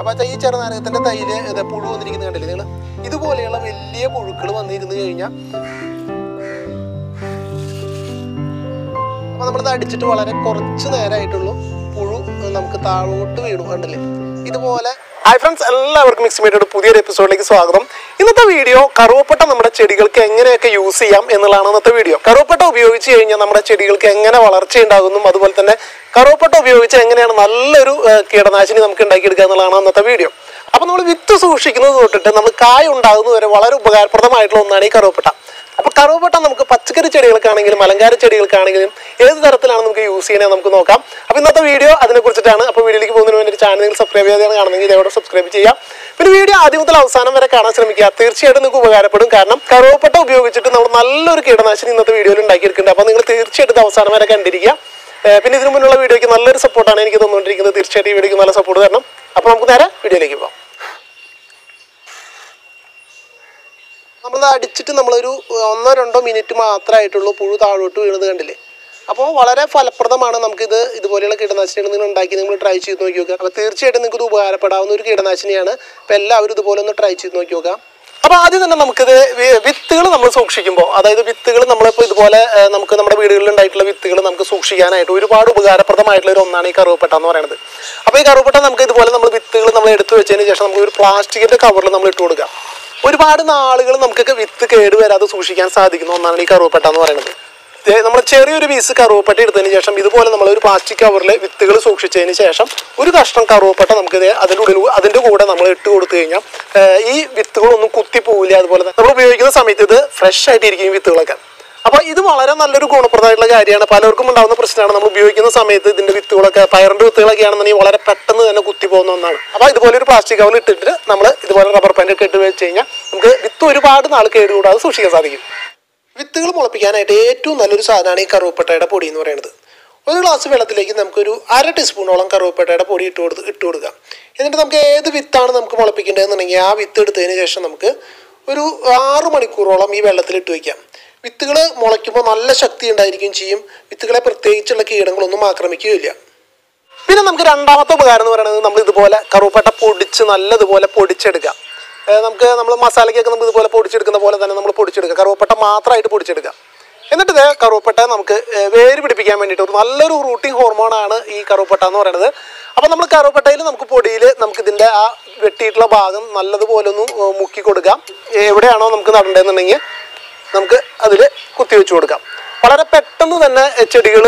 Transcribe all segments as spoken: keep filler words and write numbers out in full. അപ്പോൾ തൈ ചേർന്ന നാരകത്തിൻ്റെ തൈയിൽ ഇത് പുഴു വന്നിരിക്കുന്നത് കണ്ടില്ലേ നിങ്ങൾ? ഇതുപോലെയുള്ള വലിയ പുഴുക്കൾ വന്നിരുന്നു കഴിഞ്ഞാൽ അപ്പോൾ നമ്മളിത് അടിച്ചിട്ട് വളരെ കുറച്ച് നേരമായിട്ടുള്ളൂ പുഴു നമുക്ക് താഴോട്ട് വീണു കണ്ടില്ലേ ഇതുപോലെ. ഹൈ ഫ്രണ്ട്സ്, എല്ലാവർക്കും മിക്സ് മീഡിയയുടെ പുതിയൊരു എപ്പിസോഡിലേക്ക് സ്വാഗതം. ഇന്നത്തെ വീഡിയോ കറുവപ്പട്ട നമ്മുടെ ചെടികൾക്ക് എങ്ങനെയൊക്കെ യൂസ് ചെയ്യാം എന്നുള്ളതാണ് ഇന്നത്തെ വീഡിയോ. കറുവപ്പട്ട ഉപയോഗിച്ച് കഴിഞ്ഞാൽ നമ്മുടെ ചെടികൾക്ക് എങ്ങനെ വളർച്ചയുണ്ടാകുന്നു, അതുപോലെ തന്നെ കറുവപ്പട്ട ഉപയോഗിച്ച് എങ്ങനെയാണ് നല്ലൊരു കീടനാശിനി നമുക്ക് ഉണ്ടാക്കിയെടുക്കുക എന്നുള്ളതാണ് ഇന്നത്തെ വീഡിയോ. അപ്പോൾ നമ്മൾ വിത്ത് സൂക്ഷിക്കുന്നത് തൊട്ടിട്ട് നമ്മൾ കായ ഉണ്ടാകുന്നത് വരെ വളരെ ഉപകാരപ്രദമായിട്ടുള്ള ഒന്നാണ് ഈ കറുവപ്പട്ട. അപ്പോൾ കറുവപ്പട്ട നമുക്ക് പച്ചക്കറി ചെടികൾക്കാണെങ്കിലും അലങ്കാര ചെടികൾക്കാണെങ്കിലും ഏത് തരത്തിലാണ് നമുക്ക് യൂസ് ചെയ്യണമെന്ന് നമുക്ക് നോക്കാം. അപ്പോൾ ഇന്നത്തെ വീഡിയോ അതിനെക്കുറിച്ചിട്ടാണ്. അപ്പോൾ വീഡിയോയിലേക്ക് പോകുന്നതിന് വേണ്ടി ഒരു ചാനൽ സബ്സ്ക്രൈബ് ചെയ്താണ് കാണുന്നെങ്കിൽ ഇതേവിടെ സബ്സ്ക്രൈബ് ചെയ്യാം. പിന്നെ വീഡിയോ ആദ്യം മുതൽ അവസാനം വരെ കാണാൻ ശ്രമിക്കുക. തീർച്ചയായിട്ടും നിങ്ങൾക്ക് ഉപകാരപ്പെടും. കാരണം കറുവപ്പട്ട ഉപയോഗിച്ചിട്ട് നമ്മൾ നല്ലൊരു കീടനാശിനി ഇന്നത്തെ വീഡിയോയിൽ ഉണ്ടാക്കിയെടുക്കുന്നുണ്ട്. അപ്പോൾ നിങ്ങൾ തീർച്ചയായിട്ടും അവസാനം വരെ കണ്ടിരിക്കുക. പിന്നെ ഇതിനു മുന്നുള്ള വീഡിയോയ്ക്ക് നല്ലൊരു സപ്പോർട്ടാണ് എനിക്ക് തന്നുകൊണ്ടിരിക്കുന്നത്. തീർച്ചയായിട്ടും ഈ വീഡിയോയ്ക്ക് നല്ല സപ്പോർട്ട് തരണം. അപ്പോൾ നമുക്ക് നേരെ വീഡിയോയിലേക്ക് പോകാം. നമ്മളത് അടിച്ചിട്ട് നമ്മളൊരു ഒന്നോ രണ്ടോ മിനിറ്റ് മാത്രമായിട്ടുള്ളൂ പുഴു താഴോട്ട് വീണത് കണ്ടില്ലേ? അപ്പോൾ വളരെ ഫലപ്രദമാണ്. നമുക്കിത് ഇതുപോലെയുള്ള കീടനാശിനികൾ നിങ്ങൾ ഉണ്ടാക്കി നിങ്ങൾ ട്രൈ ചെയ്ത് നോക്കി നോക്കുക. അപ്പോൾ തീർച്ചയായിട്ടും നിങ്ങൾക്ക് ഇത് ഉപകാരപ്പെടാവുന്ന ഒരു കീടനാശിനിയാണ്. അപ്പോൾ എല്ലാവരും ഇതുപോലെ ഒന്ന് ട്രൈ ചെയ്ത് നോക്കി നോക്കുക. അപ്പോൾ ആദ്യം തന്നെ നമുക്കിത് വിത്തുകൾ നമ്മൾ സൂക്ഷിക്കുമ്പോൾ, അതായത് വിത്തുകൾ നമ്മളിപ്പോൾ ഇതുപോലെ നമുക്ക് നമ്മുടെ വീടുകളിലുണ്ടായിട്ടുള്ള വിത്തുകൾ നമുക്ക് സൂക്ഷിക്കാനായിട്ട് ഒരുപാട് ഉപകാരപ്രദമായിട്ടുള്ള ഒരു ഒന്നാണ് ഈ കറുവപ്പട്ട എന്ന് പറയുന്നത്. അപ്പോൾ ഈ കറുവപ്പട്ട നമുക്ക് ഇതുപോലെ നമ്മൾ വിത്തുകൾ നമ്മൾ എടുത്തു വെച്ചതിന് ശേഷം നമുക്ക് ഒരു പ്ലാസ്റ്റിക്കിൻ്റെ കവറിൽ നമ്മൾ ഇട്ട് കൊടുക്കുക. ഒരുപാട് നാളുകൾ നമുക്കൊക്കെ വിത്ത് കേടുവരാതെ സൂക്ഷിക്കാൻ സാധിക്കുന്ന ഒന്നാണ് ഈ കറുവപ്പട്ട എന്ന് പറയുന്നത്. നമ്മൾ ചെറിയൊരു പീസ് കറുവപ്പട്ട എടുത്തതിന് ശേഷം ഇതുപോലെ നമ്മളൊരു പ്ലാസ്റ്റിക് കവറിൽ വിത്തുകൾ സൂക്ഷിച്ചതിന് ശേഷം ഒരു കഷ്ണം കറുവപ്പട്ട നമുക്കിത് അതിൻ്റെ ഉള്ളിൽ അതിൻ്റെ കൂടെ നമ്മൾ ഇട്ട് കൊടുത്തു കഴിഞ്ഞാൽ ഈ വിത്തുകളൊന്നും കുത്തിപ്പോവില്ല. അതുപോലെ തന്നെ നമ്മൾ ഉപയോഗിക്കുന്ന സമയത്ത് ഇത് ഫ്രഷ് ആയിട്ടിരിക്കും വിത്തുകളൊക്കെ. അപ്പോൾ ഇത് വളരെ നല്ലൊരു ഗുണപ്രദമായിട്ടുള്ള കാര്യമാണ്. പലർക്കും ഉണ്ടാകുന്ന പ്രശ്നമാണ് നമ്മൾ ഉപയോഗിക്കുന്ന സമയത്ത് ഇതിൻ്റെ വിത്തുകളൊക്കെ പയറിൻ്റെ വിത്തുകളൊക്കെ ആണെന്നുണ്ടെങ്കിൽ വളരെ പെട്ടെന്ന് തന്നെ കുത്തിപ്പോകുന്ന ഒന്നാണ്. അപ്പോൾ ഇതുപോലെ ഒരു പ്ലാസ്റ്റിക് കവർ ഇട്ടിട്ട് നമ്മൾ ഇതുപോലെ റബ്ബർ പാൻഡ് ഒക്കെ ഇട്ട് വെച്ച് കഴിഞ്ഞാൽ നമുക്ക് വിത്ത് ഒരുപാട് നാൾ കേടുകൂടാതെ സൂക്ഷിക്കാൻ സാധിക്കും. വിത്തുകൾ മുളപ്പിക്കാനായിട്ട് ഏറ്റവും നല്ലൊരു സാധനമാണ് ഈ കറുവപ്പട്ടയുടെ പൊടി എന്ന് പറയുന്നത്. ഒരു ഗ്ലാസ് വെള്ളത്തിലേക്ക് നമുക്കൊരു അര ടീസ്പൂണോളം കറുവപ്പട്ടയുടെ പൊടി ഇട്ട് കൊടുത്ത് ഇട്ട് കൊടുക്കാം. എന്നിട്ട് നമുക്ക് ഏത് വിത്താണ് നമുക്ക് മുളപ്പിക്കേണ്ടതെന്നുണ്ടെങ്കിൽ ആ വിത്ത് എടുത്തതിന് ശേഷം നമുക്ക് ഒരു ആറ് മണിക്കൂറോളം ഈ വെള്ളത്തിൽ ഇട്ട് വയ്ക്കാം. വിത്തുകൾ മുളയ്ക്കുമ്പോൾ നല്ല ശക്തി ഉണ്ടായിരിക്കുകയും ചെയ്യും. വിത്തുകളെ പ്രത്യേകിച്ചുള്ള കീടങ്ങളൊന്നും ആക്രമിക്കുകയില്ല. പിന്നെ നമുക്ക് രണ്ടാമത്തെ ഉപകാരം എന്ന് പറയുന്നത് നമ്മൾ ഇതുപോലെ കറുവപ്പട്ട പൊടിച്ച് നല്ലതുപോലെ പൊടിച്ചെടുക്കാം. നമുക്ക് നമ്മൾ മസാലയ്ക്കൊക്കെ നമുക്ക് ഇതുപോലെ പൊടിച്ചെടുക്കുന്ന പോലെ തന്നെ നമ്മൾ പൊടിച്ചെടുക്കുക. കറുവപ്പട്ട മാത്രമായിട്ട് പൊടിച്ചെടുക്കുക. എന്നിട്ട് ഇത് കറുവപ്പട്ട നമുക്ക് വേര് പിടിപ്പിക്കാൻ വേണ്ടിയിട്ട് ഒരു നല്ലൊരു റൂട്ടിംഗ് ഹോർമോണാണ് ഈ കറുവപ്പട്ട എന്ന് പറയുന്നത്. അപ്പോൾ നമ്മൾ കറുവപ്പട്ടയിൽ നമുക്ക് പൊടിയിൽ നമുക്കിതിൻ്റെ ആ വെട്ടിയിട്ടുള്ള ഭാഗം നല്ലതുപോലെ ഒന്ന് മുക്കി കൊടുക്കാം. എവിടെയാണോ നമുക്ക് നടേണ്ടതെന്നുണ്ടെങ്കിൽ നമുക്ക് അതിൽ കുത്തിവെച്ച് കൊടുക്കാം. വളരെ പെട്ടെന്ന് തന്നെ ചെടികൾ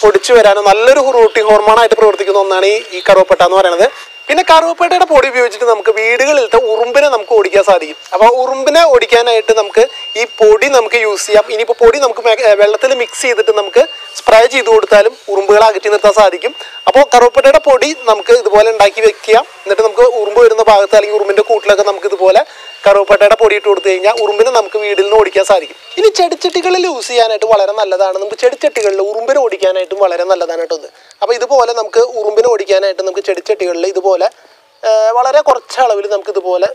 പൊടിച്ചു വരാനും നല്ലൊരു റൂട്ടിംഗ് ഹോർമോണായിട്ട് പ്രവർത്തിക്കുന്ന ഒന്നാണ് ഈ ഈ കറുവപ്പട്ട എന്ന് പറയുന്നത്. പിന്നെ കറുവപ്പട്ടയുടെ പൊടി ഉപയോഗിച്ചിട്ട് നമുക്ക് വീടുകളിലത്തെ ഉറുമ്പിനെ നമുക്ക് ഓടിക്കാൻ സാധിക്കും. അപ്പോൾ ഉറുമ്പിനെ ഓടിക്കാനായിട്ട് നമുക്ക് ഈ പൊടി നമുക്ക് യൂസ് ചെയ്യാം. ഇനിയിപ്പോൾ പൊടി നമുക്ക് വെള്ളത്തിൽ മിക്സ് ചെയ്തിട്ട് നമുക്ക് സ്പ്രേ ചെയ്ത് കൊടുത്താലും ഉറുമ്പുകൾ അകറ്റി നിർത്താൻ സാധിക്കും. അപ്പോൾ കറുവപ്പട്ടയുടെ പൊടി നമുക്ക് ഇതുപോലെ ഉണ്ടാക്കി വെക്കുക. എന്നിട്ട് നമുക്ക് ഉറുമ്പ് വരുന്ന ഭാഗത്ത് അല്ലെങ്കിൽ ഉറുമ്പിൻ്റെ കൂട്ടിലൊക്കെ നമുക്ക് ഇതുപോലെ കറുവപ്പട്ടയുടെ പൊടി ഇട്ട് കൊടുത്തു കഴിഞ്ഞാൽ ഉറുമ്പിനെ നമുക്ക് വീടിൽ നിന്ന് ഓടിക്കാൻ സാധിക്കും. ഇനി ചെടിച്ചട്ടികളിൽ യൂസ് ചെയ്യാനായിട്ട് വളരെ നല്ലതാണ്. നമുക്ക് ചെടിച്ചട്ടികളിൽ ഉറുമ്പിനെ ഓടിക്കാനായിട്ടും വളരെ നല്ലതാണ് കേട്ടോ. അപ്പോൾ ഇതുപോലെ നമുക്ക് ഉറുമ്പിനെ ഓടിക്കാനായിട്ട് നമുക്ക് ചെടിച്ചട്ടികളിൽ ഇതുപോലെ വളരെ കുറച്ച് അളവിൽ നമുക്കിതുപോലെ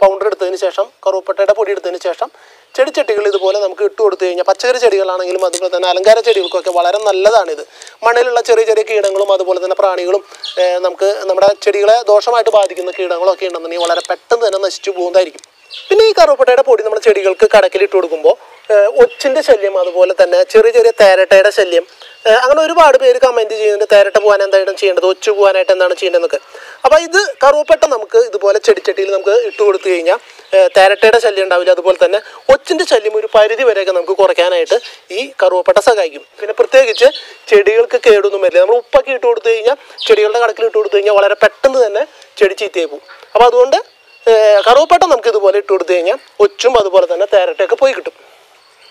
പൗഡർ എടുത്തതിന് ശേഷം കറുവപ്പട്ടയുടെ പൊടി എടുത്തതിന് ശേഷം ചെടിച്ചട്ടികൾ ഇതുപോലെ നമുക്ക് ഇട്ട് കൊടുത്തു കഴിഞ്ഞാൽ പച്ചക്കറി ചെടികളാണെങ്കിലും അതുപോലെ തന്നെ അലങ്കാര ചെടികൾക്കൊക്കെ വളരെ നല്ലതാണിത്. മണ്ണിലുള്ള ചെറിയ ചെറിയ കീടങ്ങളും അതുപോലെ തന്നെ പ്രാണികളും നമുക്ക് നമ്മുടെ ചെടികളെ ദോഷമായിട്ട് ബാധിക്കുന്ന കീടങ്ങളൊക്കെ ഉണ്ടെന്നുണ്ടെങ്കിൽ വളരെ പെട്ടെന്ന് തന്നെ നശിച്ചു പോകുന്നതായിരിക്കും. പിന്നെ ഈ കറുവപ്പട്ടയുടെ പൊടി നമ്മൾ ചെടികൾക്ക് കടക്കിലിട്ട് കൊടുക്കുമ്പോൾ ഒച്ചിൻ്റെ ശല്യം അതുപോലെ തന്നെ ചെറിയ ചെറിയ തേരട്ടയുടെ ശല്യം അങ്ങനെ ഒരുപാട് പേര് കമൻറ്റ് ചെയ്യുന്നുണ്ട് തേരട്ട പോകാൻ എന്തായിട്ടും ചെയ്യേണ്ടത്, ഒച്ചു പോകാനായിട്ട് എന്താണ് ചെയ്യേണ്ടതെന്നൊക്കെ. അപ്പോൾ ഇത് കറുവപ്പട്ട നമുക്ക് ഇതുപോലെ ചെടിച്ചട്ടിയിൽ നമുക്ക് ഇട്ട് കൊടുത്തു കഴിഞ്ഞാൽ തേരട്ടയുടെ ശല്യം ഉണ്ടാവില്ല. അതുപോലെ തന്നെ ഒച്ചിൻ്റെ ശല്യം ഒരു പരിധി വരെയൊക്കെ നമുക്ക് കുറയ്ക്കാനായിട്ട് ഈ കറുവപ്പട്ട സഹായിക്കും. പിന്നെ പ്രത്യേകിച്ച് ചെടികൾക്ക് കേടൊന്നും വരില്ല. നമ്മൾ ഉപ്പൊക്കെ ഇട്ട് കൊടുത്തു കഴിഞ്ഞാൽ ചെടികളുടെ കടക്കിൽ ഇട്ട് കൊടുത്തു കഴിഞ്ഞാൽ വളരെ പെട്ടെന്ന് തന്നെ ചെടി ചീത്തയായി പോകും. അപ്പോൾ അതുകൊണ്ട് കറുവപ്പട്ട നമുക്ക് ഇതുപോലെ ഇട്ട് കൊടുത്തു കഴിഞ്ഞാൽ ഒച്ചും അതുപോലെ തന്നെ തേരട്ടയൊക്കെ പോയി കിട്ടും.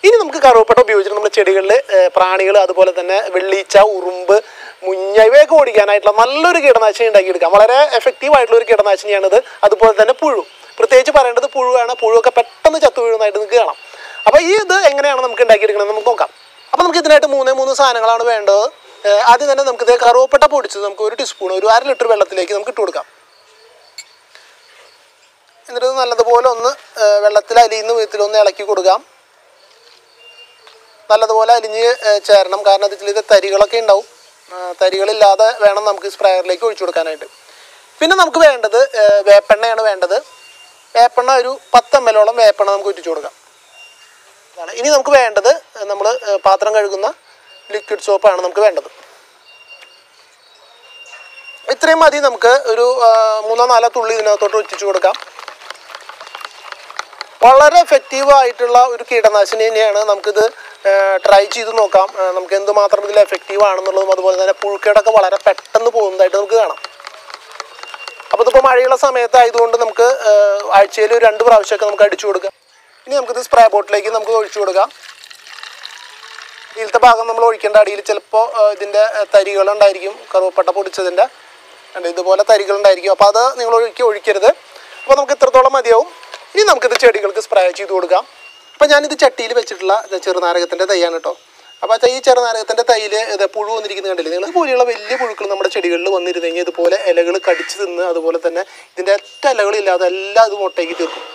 ഇനി നമുക്ക് കറുവപ്പട്ട ഉപയോഗിച്ചിട്ട് നമ്മുടെ ചെടികളിൽ പ്രാണികൾ അതുപോലെ തന്നെ വെള്ളീച്ച, ഉറുമ്പ്, മുഞ്ഞ ഇവയൊക്കെ ഓടിക്കാനായിട്ടുള്ള നല്ലൊരു കീടനാശിനി ഉണ്ടാക്കിയെടുക്കാം. വളരെ എഫക്റ്റീവായിട്ടുള്ള ഒരു കീടനാശിനിയാണിത്. അതുപോലെ തന്നെ പുഴു പ്രത്യേകിച്ച് പറയേണ്ടത് പുഴുവാണ്. പുഴുവൊക്കെ പെട്ടെന്ന് ചത്തു വീഴുന്നതായിട്ട് നിങ്ങൾക്ക് കാണാം. അപ്പോൾ ഈ ഇത് എങ്ങനെയാണ് നമുക്ക് ഉണ്ടാക്കിയെടുക്കണമെന്ന് നമുക്ക് നോക്കാം. അപ്പോൾ നമുക്ക് ഇതിനായിട്ട് മൂന്നേ മൂന്ന് സാധനങ്ങളാണ് വേണ്ടത്. ആദ്യം തന്നെ നമുക്കിത് കറുവപ്പട്ട പൊടിച്ചത് നമുക്ക് ഒരു ടീസ്പൂൺ ഒരു അര ലിറ്റർ വെള്ളത്തിലേക്ക് നമുക്ക് ഇട്ട് കൊടുക്കാം. എന്നിട്ട് നല്ലതുപോലെ ഒന്ന് വെള്ളത്തിൽ അലിയുന്ന വിധത്തിലൊന്ന് ഇളക്കി കൊടുക്കാം. നല്ലതുപോലെ അലിഞ്ഞ് ചേരണം. കാരണം ഇതിൽ ഇത് തരികളൊക്കെ ഉണ്ടാവും. തരികളില്ലാതെ വേണം നമുക്ക് സ്പ്രേയറിലേക്ക് ഒഴിച്ചു കൊടുക്കാനായിട്ട്. പിന്നെ നമുക്ക് വേണ്ടത് വേപ്പെണ്ണയാണ് വേണ്ടത്. വേപ്പെണ്ണ ഒരു പത്ത് എം എല്ലോളം വേപ്പെണ്ണ നമുക്ക് ഉറ്റിച്ചു കൊടുക്കാം. അതാണ് ഇനി നമുക്ക് വേണ്ടത്. നമ്മൾ പാത്രം കഴുകുന്ന ലിക്വിഡ് സോപ്പാണ് നമുക്ക് വേണ്ടത്. ഇത്രയും മതി. നമുക്ക് ഒരു മൂന്നോ നാലോ തുള്ളി ഇതിനകത്തോട്ട് ഒറ്റിച്ചു കൊടുക്കാം. വളരെ എഫക്റ്റീവായിട്ടുള്ള ഒരു കീടനാശിനി തന്നെയാണ്. നമുക്കിത് ട്രൈ ചെയ്ത് നോക്കാം. നമുക്ക് എന്തുമാത്രം ഇതിൽ എഫക്റ്റീവാണെന്നുള്ളതും അതുപോലെ തന്നെ പുഴുക്കേടൊക്കെ വളരെ പെട്ടെന്ന് പോകുന്നതായിട്ട് നമുക്ക് കാണാം. അപ്പോൾ ഇതിപ്പോൾ മഴയുള്ള സമയത്തായതുകൊണ്ട് നമുക്ക് ആഴ്ചയിൽ ഒരു രണ്ട് പ്രാവശ്യമൊക്കെ നമുക്ക് അടിച്ചു കൊടുക്കാം. ഇനി നമുക്കിത് സ്പ്രേ ബോട്ടിലേക്ക് നമുക്ക് ഒഴിച്ചു കൊടുക്കാം. ഇതിലത്തെ ഭാഗം നമ്മൾ ഒഴിക്കേണ്ട. അടിയിൽ ചിലപ്പോൾ ഇതിൻ്റെ തരികളുണ്ടായിരിക്കും, കറുവപ്പട്ട പൊടിച്ചതിൻ്റെ ഇതുപോലെ തരികളുണ്ടായിരിക്കും. അപ്പോൾ അത് നിങ്ങൾ ഒഴിക്കി ഒഴിക്കരുത്. അപ്പോൾ നമുക്ക് ഇത്രത്തോളം മതിയാവും. ഇനി നമുക്കിത് ചെടികൾക്ക് സ്പ്രേ ചെയ്ത് കൊടുക്കാം. അപ്പോൾ ഞാനിത് ചട്ടിയിൽ വെച്ചിട്ടുള്ള ചെറുനാരകത്തിൻ്റെ തൈയാണ് കേട്ടോ. അപ്പോൾ ഈ ചെറുനാരകത്തിൻ്റെ തൈയിൽ ഇത് പുഴു വന്നിരിക്കുന്നത് കണ്ടില്ലേ നിങ്ങൾ? ഇതുപോലെയുള്ള വലിയ പുഴുക്കൾ നമ്മുടെ ചെടികളിൽ വന്നിരുന്നെങ്കിൽ ഇതുപോലെ ഇലകൾ കടിച്ച് തിന്ന് അതുപോലെ തന്നെ ഇതിൻ്റെ ഒറ്റ ഇലകളില്ലാതെ എല്ലാം ഇത് മുട്ടയ്ക്ക് തീർക്കും.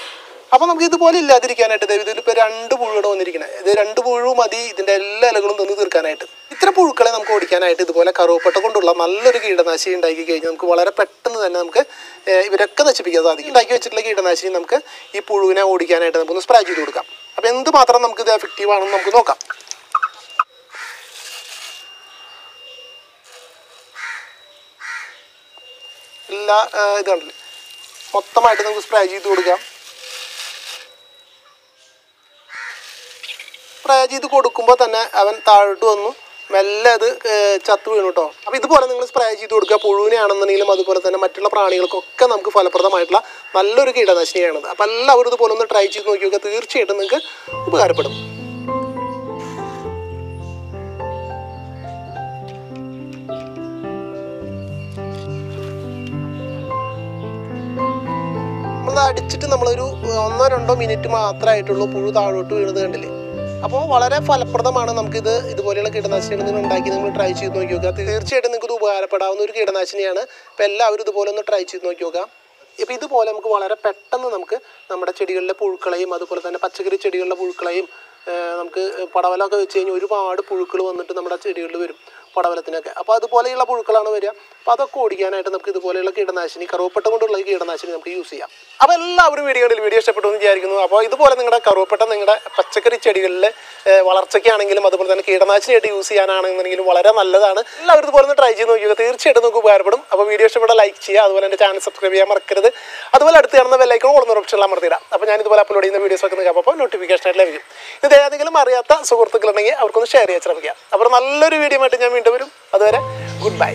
അപ്പോൾ നമുക്ക് ഇതുപോലെ ഇല്ലാതിരിക്കാനായിട്ട് ഇതിലിപ്പോൾ രണ്ട് പുഴുവിടെ വന്നിരിക്കുന്നത്. ഇത് രണ്ട് പുഴു മതി ഇതിൻ്റെ എല്ലാ ഇലകളും തിന്ന് തീർക്കാനായിട്ട്. ഇത്ര പുഴുക്കളെ നമുക്ക് ഓടിക്കാനായിട്ട് ഇതുപോലെ കറുവപ്പട്ട കൊണ്ടുള്ള നല്ലൊരു കീടനാശിനി ഉണ്ടാക്കി കഴിഞ്ഞാൽ നമുക്ക് വളരെ പെട്ടെന്ന് തന്നെ നമുക്ക് ഇവരൊക്കെ നശിപ്പിക്കാൻ സാധിക്കും. ഉണ്ടാക്കി വെച്ചിട്ടുള്ള കീടനാശിനി നമുക്ക് ഈ പുഴുവിനെ ഓടിക്കാനായിട്ട് നമുക്കൊന്ന് സ്പ്രേ ചെയ്ത് കൊടുക്കാം. അപ്പോൾ എന്തുമാത്രം നമുക്ക് ഇത് എഫക്റ്റീവ് ആണെന്ന് നമുക്ക് നോക്കാം. എല്ലാ ഇതുണ്ടല്ലേ മൊത്തമായിട്ട് നമുക്ക് സ്പ്രേ ചെയ്ത് കൊടുക്കാം. സ്പ്രേ ചെയ്ത് കൊടുക്കുമ്പോൾ തന്നെ അവൻ താഴോട്ട് വന്നു മെല്ലെ അത് ചത്തു വീണു കേട്ടോ. അപ്പോൾ ഇതുപോലെ നിങ്ങൾ സ്പ്രേ ചെയ്ത് കൊടുക്കുക. പുഴുവിനാണെന്നുണ്ടെങ്കിലും അതുപോലെ തന്നെ മറ്റുള്ള പ്രാണികൾക്കൊക്കെ നമുക്ക് ഫലപ്രദമായിട്ടുള്ള നല്ലൊരു കീടനാശിനിയാണത്. അപ്പോൾ എല്ലാവരും ഇതുപോലെ ഒന്ന് ട്രൈ ചെയ്ത് നോക്കി നോക്കുക. തീർച്ചയായിട്ടും നിങ്ങൾക്ക് ഉപകാരപ്പെടും. നമ്മൾ അടിച്ചിട്ട് നമ്മളൊരു ഒന്നോ രണ്ടോ മിനിറ്റ് മാത്രമായിട്ടുള്ളൂ പുഴു താഴോട്ട് വീണത് കണ്ടില്ലേ? അപ്പോൾ വളരെ ഫലപ്രദമാണ്. നമുക്കിത് ഇതുപോലെയുള്ള കീടനാശിനികൾ നിങ്ങൾ ഉണ്ടാക്കി നിങ്ങൾ ട്രൈ ചെയ്ത് നോക്കി നോക്കുക. തീർച്ചയായിട്ടും നിങ്ങൾക്ക് ഇത് ഉപകാരപ്പെടാവുന്ന ഒരു കീടനാശിനിയാണ്. അപ്പോൾ എല്ലാവരും ഇതുപോലെ ഒന്ന് ട്രൈ ചെയ്ത് നോക്കി നോക്കുക. ഇപ്പോൾ ഇതുപോലെ നമുക്ക് വളരെ പെട്ടെന്ന് നമുക്ക് നമ്മുടെ ചെടികളിലെ പുഴുക്കളെയും അതുപോലെ തന്നെ പച്ചക്കറി ചെടികളിലെ പുഴുക്കളെയും നമുക്ക് പടവലമൊക്കെ വെച്ച് കഴിഞ്ഞാൽ ഒരുപാട് പുഴുക്കൾ വന്നിട്ട് നമ്മുടെ ചെടികളിൽ വരും പടവലത്തിനൊക്കെ. അപ്പോൾ അതുപോലെയുള്ള പുഴുക്കളാണ് വരിക. അപ്പോൾ അതൊക്കെ ഓടിക്കാനായിട്ട് നമുക്ക് ഇതുപോലെയുള്ള കീടനാശിനി കറുവപ്പട്ട കൊണ്ടുള്ള ഈ കീടനാശിനി നമുക്ക് യൂസ് ചെയ്യാം. അപ്പോൾ എല്ലാവരും വീഡിയോ കണ്ടിൽ വീഡിയോ ഇഷ്ടപ്പെട്ടു എന്ന് വിചാരിക്കുന്നു. അപ്പോൾ ഇതുപോലെ നിങ്ങളുടെ കറുവപ്പട്ട നിങ്ങളുടെ പച്ചക്കറി ചെടികളിൽ വളർച്ചയ്ക്കാണെങ്കിലും അതുപോലെ തന്നെ കീടനാശിനിയായിട്ട് യൂസ് ചെയ്യാനാണെന്നുണ്ടെങ്കിലും വളരെ നല്ലതാണ്. എല്ലാവരും ഇതുപോലെ ഒന്ന് ട്രൈ ചെയ്ത് നോക്കിയത് തീർച്ചയായിട്ടും നമുക്ക് ഉപകാരപ്പെടും. അപ്പോൾ വീഡിയോ ഇഷ്ടപ്പെട്ട ലൈക്ക് ചെയ്യുക. അതുപോലെ എൻ്റെ ചാനൽ സബ്സ്ക്രൈബ് ചെയ്യാൻ മറക്കരുത്. അതുപോലെ അടുത്ത് കാണുന്ന ബെല്ലൈക്കൺ ഓൺ ഓപ്ഷനിൽ അമർത്തിയിടാം. അപ്പോൾ ഞാൻ ഇതുപോലെ അപ്ലോഡ് ചെയ്യുന്ന വീഡിയോസ് ഒക്കെ നിങ്ങൾക്ക് അപ്പോൾ നോട്ടിഫിക്കേഷനായിട്ട് ലഭിക്കും. ഇത് ഏതെങ്കിലും അറിയാത്ത സുഹൃത്തുക്കളുണ്ടെങ്കിൽ അവർക്കൊന്ന് ഷെയർ ചെയ്യാൻ ശ്രമിക്കുക. അപ്പോൾ നല്ലൊരു വീഡിയോ ആയിട്ട് ഞാൻ വീണ്ടും വരും. അതുവരെ ഗുഡ് ബൈ.